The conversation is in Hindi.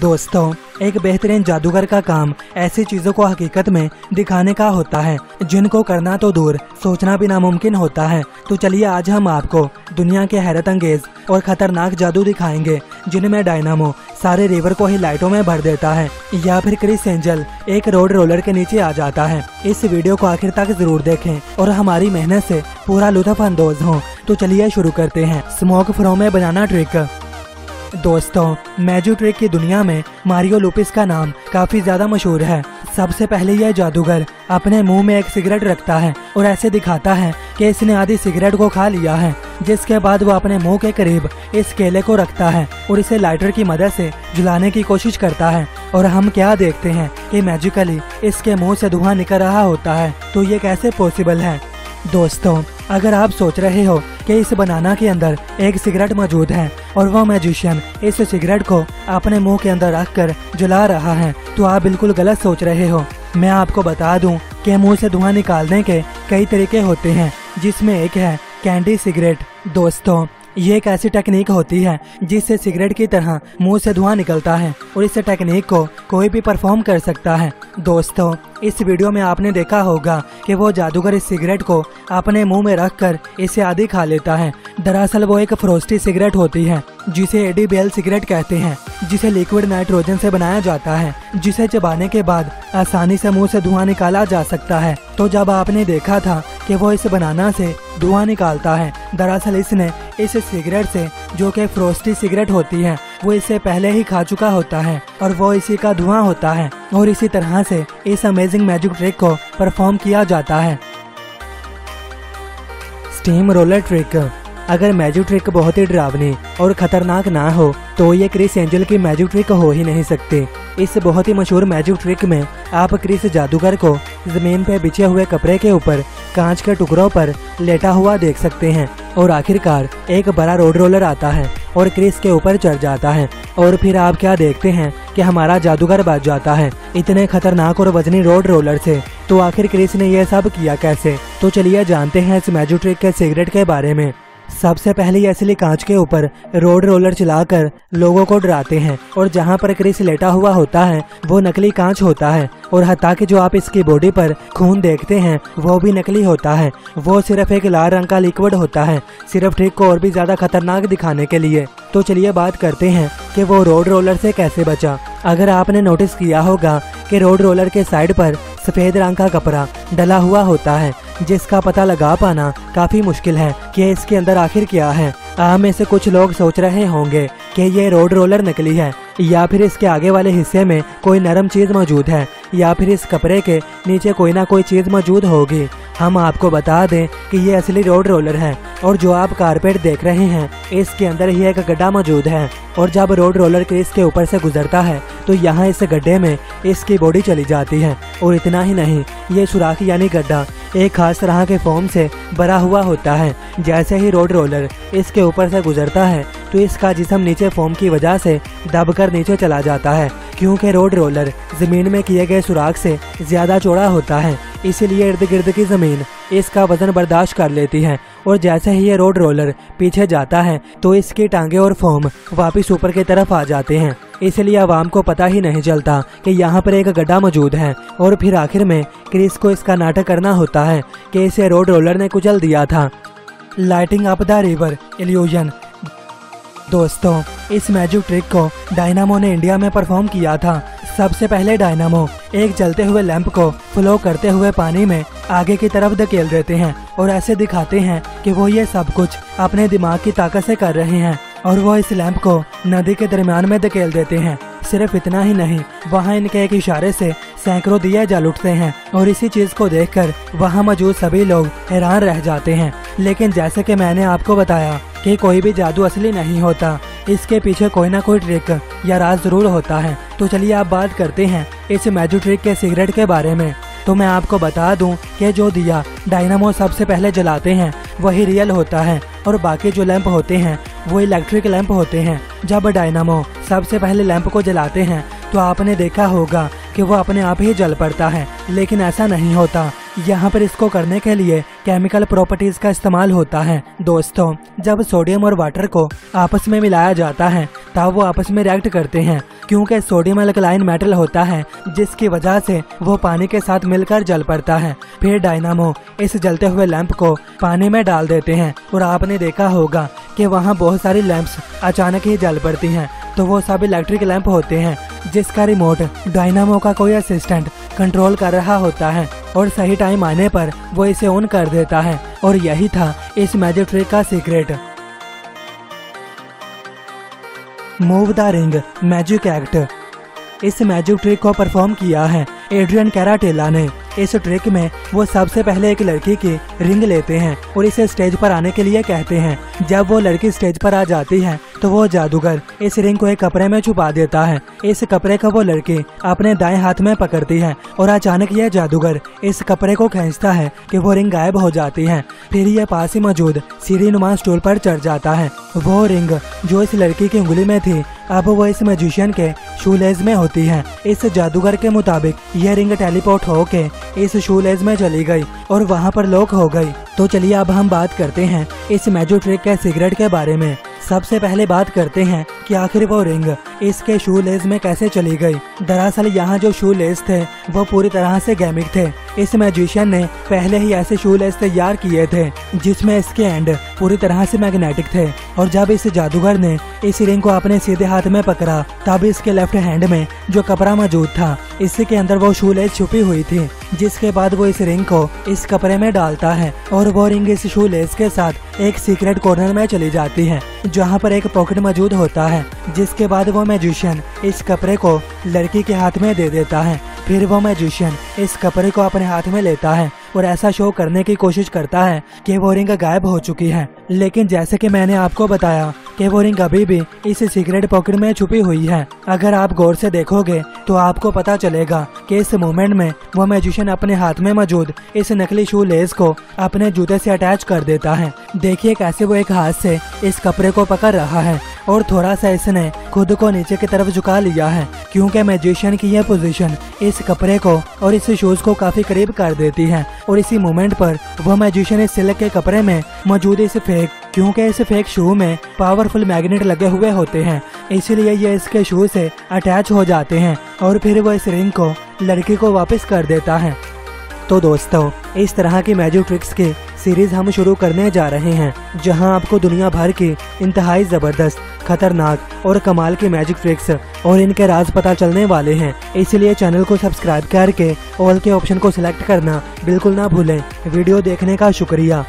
दोस्तों, एक बेहतरीन जादूगर का काम ऐसी चीजों को हकीकत में दिखाने का होता है जिनको करना तो दूर सोचना भी नामुमकिन होता है। तो चलिए आज हम आपको दुनिया के हैरत अंगेज और खतरनाक जादू दिखाएंगे जिनमें डायनामो सारे रिवर को ही लाइटों में भर देता है या फिर क्रिस एंजल एक रोड रोलर के नीचे आ जाता है। इस वीडियो को आखिर तक जरूर देखें और हमारी मेहनत से पूरा लुत्फ अंदोज हो। तो चलिए शुरू करते हैं। स्मोक फ्रो में बनाना ट्रिक। दोस्तों, मैजिक ट्रिक की दुनिया में मारियो लोपेज का नाम काफी ज्यादा मशहूर है। सबसे पहले यह जादूगर अपने मुंह में एक सिगरेट रखता है और ऐसे दिखाता है कि इसने आधी सिगरेट को खा लिया है, जिसके बाद वो अपने मुंह के करीब इस केले को रखता है और इसे लाइटर की मदद से जलाने की कोशिश करता है। और हम क्या देखते हैं कि मैजिकली इसके मुँह से धुआं निकल रहा होता है। तो ये कैसे पॉसिबल है? दोस्तों, अगर आप सोच रहे हो कि इस बनाना के अंदर एक सिगरेट मौजूद है और वह मैजिशियन इस सिगरेट को अपने मुंह के अंदर रखकर जला रहा है, तो आप बिल्कुल गलत सोच रहे हो। मैं आपको बता दूं कि मुंह से धुआं निकालने के कई तरीके होते हैं, जिसमें एक है कैंडी सिगरेट। दोस्तों, ये एक ऐसी टेक्निक होती है जिससे सिगरेट की तरह मुंह से धुआं निकलता है और इस टेक्निक को कोई भी परफॉर्म कर सकता है। दोस्तों, इस वीडियो में आपने देखा होगा कि वो जादूगर इस सिगरेट को अपने मुंह में रखकर इसे आधी खा लेता है। दरअसल वो एक फ्रोस्टी सिगरेट होती है जिसे एडीबीएल सिगरेट कहते हैं, जिसे लिक्विड नाइट्रोजन से बनाया जाता है, जिसे चबाने के बाद आसानी से मुंह से धुआं निकाला जा सकता है। तो जब आपने देखा था कि वो इस बनाना से धुआं निकालता है, दरअसल इसने इस सिगरेट से, जो कि फ्रोस्टी सिगरेट होती है, वो इससे पहले ही खा चुका होता है और वो इसी का धुआं होता है। और इसी तरह से इस अमेजिंग मैजिक ट्रिक को परफॉर्म किया जाता है। Steam roller trick. अगर मैजिक ट्रिक बहुत ही डरावनी और खतरनाक ना हो तो ये क्रिस एंजल की मैजिक ट्रिक हो ही नहीं सकती। इस बहुत ही मशहूर मैजिक ट्रिक में आप क्रिस जादूगर को जमीन पर बिछे हुए कपड़े के ऊपर कांच के टुकड़ों पर लेटा हुआ देख सकते हैं और आखिरकार एक बड़ा रोड रोलर आता है और क्रिस के ऊपर चढ़ जाता है। और फिर आप क्या देखते हैं कि हमारा जादूगर बच जाता है इतने खतरनाक और वजनी रोड रोलर से। तो आखिर क्रिस ने यह सब किया कैसे? तो चलिए जानते हैं इस मैजिक ट्रिक के सीक्रेट के बारे में। सबसे पहले ये असली कांच के ऊपर रोड रोलर चलाकर लोगों को डराते हैं और जहाँ पर क्रिस लेटा हुआ होता है वो नकली कांच होता है और हत्या कि जो आप इसकी बॉडी पर खून देखते हैं वो भी नकली होता है। वो सिर्फ एक लाल रंग का लिक्विड होता है, सिर्फ ट्रिक को और भी ज्यादा खतरनाक दिखाने के लिए। तो चलिए बात करते हैं कि वो रोड रोलर से कैसे बचा। अगर आपने नोटिस किया होगा कि रोड रोलर के साइड पर सफेद रंग का कपड़ा डला हुआ होता है, जिसका पता लगा पाना काफी मुश्किल है कि इसके अंदर आखिर क्या है। आप में से कुछ लोग सोच रहे होंगे कि ये रोड रोलर नकली है या फिर इसके आगे वाले हिस्से में कोई नरम चीज मौजूद है या फिर इस कपड़े के नीचे कोई ना कोई चीज मौजूद होगी। हम आपको बता दें कि ये असली रोड रोलर है और जो आप कारपेट देख रहे हैं इसके अंदर ही एक गड्ढा मौजूद है और जब रोड रोलर क्रिस के ऊपर से गुजरता है तो यहाँ इस गड्ढे में इसकी बॉडी चली जाती है। और इतना ही नहीं, ये सुराख यानी गड्ढा एक खास तरह के फोम से भरा हुआ होता है। जैसे ही रोड रोलर इसके ऊपर से गुजरता है तो इसका जिस्म नीचे फोम की वजह से दबकर नीचे चला जाता है, क्योंकि रोड रोलर जमीन में किए गए सुराख से ज्यादा चौड़ा होता है, इसीलिए इर्द गिर्द की जमीन इसका वजन बर्दाश्त कर लेती है। और जैसे ही ये रोड रोलर पीछे जाता है तो इसकी टांगे और फोम वापस ऊपर की तरफ आ जाते हैं, इसलिए आवाम को पता ही नहीं चलता कि यहाँ पर एक गड्ढा मौजूद है। और फिर आखिर में क्रिस को इसका नाटक करना होता है कि इसे रोड रोलर ने कुचल दिया था। Lighting up the river illusion. दोस्तों, इस मैजिक ट्रिक को डायनामो ने इंडिया में परफॉर्म किया था। सबसे पहले डायनामो एक जलते हुए लैंप को फ्लो करते हुए पानी में आगे की तरफ धकेल देते हैं और ऐसे दिखाते हैं कि वो ये सब कुछ अपने दिमाग की ताकत से कर रहे हैं और वो इस लैंप को नदी के दरमियान में धकेल देते हैं। सिर्फ इतना ही नहीं, वहाँ इनके एक इशारे से सैकड़ों दिए जल उठते हैं और इसी चीज को देखकर वहाँ मौजूद सभी लोग हैरान रह जाते हैं। लेकिन जैसे कि मैंने आपको बताया कि कोई भी जादू असली नहीं होता, इसके पीछे कोई ना कोई ट्रिक या राज जरूर होता है। तो चलिए आप बात करते हैं इस मैजिक ट्रिक के सिगरेट के बारे में। तो मैं आपको बता दूं कि जो दिया डायनामो सबसे पहले जलाते हैं वही रियल होता है और बाकी जो लैंप होते हैं वो इलेक्ट्रिक लैंप होते हैं। जब डायनामो सबसे पहले लैंप को जलाते हैं तो आपने देखा होगा कि वो अपने आप ही जल पड़ता है, लेकिन ऐसा नहीं होता। यहाँ पर इसको करने के लिए केमिकल प्रॉपर्टीज का इस्तेमाल होता है। दोस्तों, जब सोडियम और वाटर को आपस में मिलाया जाता है तब वो आपस में रिएक्ट करते हैं, क्योंकि सोडियम अल्कलाइन मेटल होता है जिसकी वजह से वो पानी के साथ मिलकर जल पड़ता है। फिर डायनामो इस जलते हुए लैंप को पानी में डाल देते हैं और आपने देखा होगा कि वहाँ बहुत सारी लैंप्स अचानक ही जल पड़ती हैं। तो वो सब इलेक्ट्रिक लैंप होते हैं जिसका रिमोट डायनामो का कोई असिस्टेंट कंट्रोल कर रहा होता है और सही टाइम आने पर वो इसे ऑन कर देता है। और यही था इस मैजिक ट्रिक का secret. Move the ring magic act. इस मैजिक ट्रिक को परफॉर्म किया है एड्रियन कैराटेला ने। इस ट्रिक में वो सबसे पहले एक लड़की की रिंग लेते हैं और इसे स्टेज पर आने के लिए कहते हैं। जब वो लड़की स्टेज पर आ जाती है तो वो जादूगर इस रिंग को एक कपड़े में छुपा देता है। इस कपड़े को वो लड़की अपने दाएं हाथ में पकड़ती है और अचानक यह जादूगर इस कपड़े को खींचता है कि वो रिंग गायब हो जाती है। फिर यह पास ही मौजूद सीढ़ी नुमा स्टूल पर चढ़ जाता है। वो रिंग जो इस लड़की की उंगली में थी अब वो इस मैजिशियन के शूलेज में होती है। इस जादूगर के मुताबिक यह रिंग टेलीपोर्ट होके इस शूलेज में चली गई और वहाँ पर लॉक हो गई। तो चलिए अब हम बात करते हैं इस मैजिक ट्रिक के सीक्रेट के बारे में। सबसे पहले बात करते हैं कि आखिर वो रिंग इसके शू लेस में कैसे चली गई। दरअसल यहाँ जो शू लेस थे वो पूरी तरह से गैमिक थे। इस मैजिशियन ने पहले ही ऐसे शू लेस तैयार किए थे जिसमें इसके एंड पूरी तरह से मैग्नेटिक थे। और जब इस जादूगर ने इस रिंग को अपने सीधे हाथ में पकड़ा तब इसके लेफ्ट हैंड में जो कपड़ा मौजूद था इसके अंदर वो शू लेस छुपी हुई थी, जिसके बाद वो इस रिंग को इस कपड़े में डालता है और वो रिंग इस शू लेस के साथ एक सीक्रेट कॉर्नर में चली जाती है जहाँ पर एक पॉकेट मौजूद होता है। जिसके बाद वो मैजिशियन इस कपड़े को लड़की के हाथ में दे देता है। फिर वो मैजिशियन इस कपड़े को अपने हाथ में लेता है और ऐसा शो करने की कोशिश करता है कि वो रिंग गायब हो चुकी है। लेकिन जैसे कि मैंने आपको बताया कि वो रिंग अभी भी इस सीक्रेट पॉकेट में छुपी हुई है। अगर आप गौर से देखोगे तो आपको पता चलेगा कि इस मोमेंट में वो मैजिशियन अपने हाथ में मौजूद इस नकली शू लेस को अपने जूते से अटैच कर देता है। देखिए कैसे वो एक हाथ से इस कपड़े को पकड़ रहा है और थोड़ा सा इसने खुद को नीचे की तरफ झुका लिया है, क्योंकि मैजिशियन की यह पोजीशन इस कपड़े को और इस शूज को काफी करीब कर देती है। और इसी मोमेंट पर वो मैजिशियन इस सिल्क के कपड़े में मौजूद इस फेक, क्योंकि इस फेक शू में पावरफुल मैग्नेट लगे हुए होते हैं, इसलिए ये इसके शू से अटैच हो जाते हैं और फिर वो इस रिंग को लड़की को वापस कर देता है। तो दोस्तों, इस तरह की मैजिक ट्रिक्स की सीरीज हम शुरू करने जा रहे हैं, जहां आपको दुनिया भर की इंतहाई ज़बरदस्त, खतरनाक और कमाल की मैजिक ट्रिक्स और इनके राज पता चलने वाले हैं। इसलिए चैनल को सब्सक्राइब करके ऑल के ऑप्शन को सिलेक्ट करना बिल्कुल ना भूलें। वीडियो देखने का शुक्रिया।